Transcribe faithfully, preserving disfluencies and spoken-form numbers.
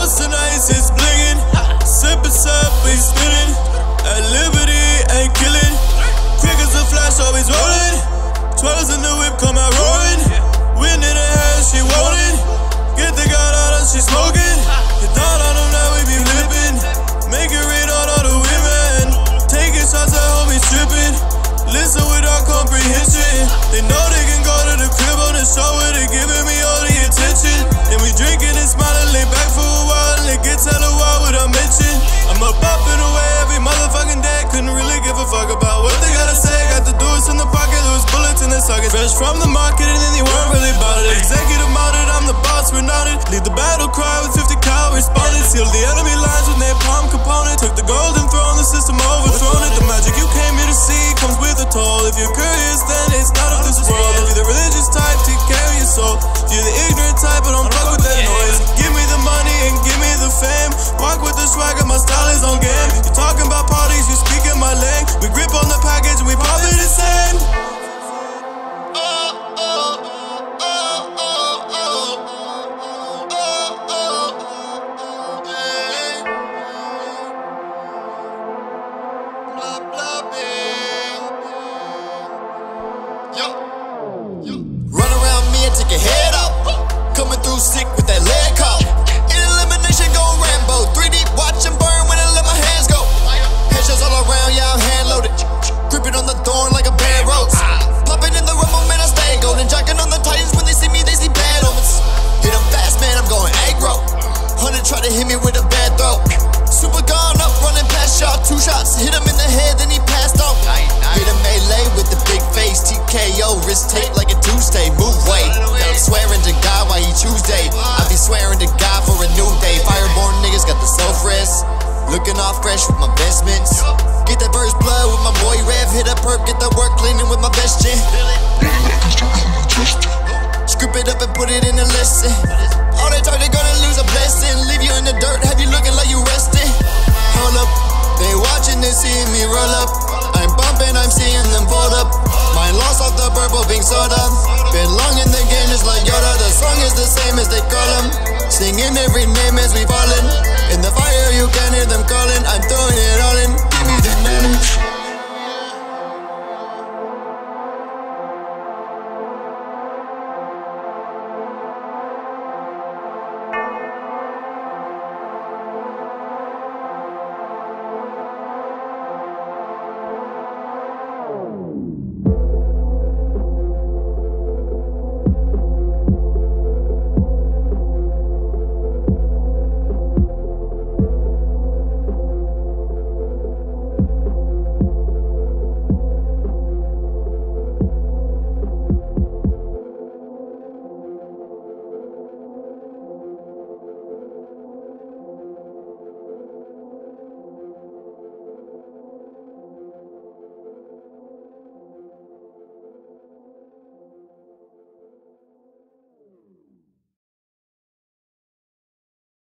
House tonight is blingin', sippin' stuff, we spillin'. At liberty, ain't killin'. Quick as a flash, always rollin'. Twirls in the whip, come out rollin'. Wind in her hair, she rollin'. Get the god out and she smokin'. Get down on them, now we be flippin'. Make it rain on all the women. Taking shots at home, we trippin'. Listen without comprehension. They know they can go to the crib on the show where they giving me all the attention. And we drinkin' and smiling, lay back for a while and they get to the wall without mention. I'm up poppin' away every motherfucking day. Couldn't really give a fuck about what they gotta say. Got the dudes in the pocket, there was bullets in their sockets. Fresh from the market and then they weren't really about it. Executive mounted, I'm the boss, we're knotted. Lead the battle cry with fifty cal responded. Sealed the enemy lines with napalm component. Took the golden throne, the system overthrown it. The magic you came here to see comes with a toll. If you're curious, then it's not of this world. If you're the religious type, take care of your soul. If you're the ignorant type, but don't fuck with that noise. Give me the money and give me the fame. Walk with the swagger, my style is on game. You're talking about parties, you speak in my language. We grip on the package and we probably the same. Singing every name as we fallin'. In the fire you can hear them callin'. I'm throwing it.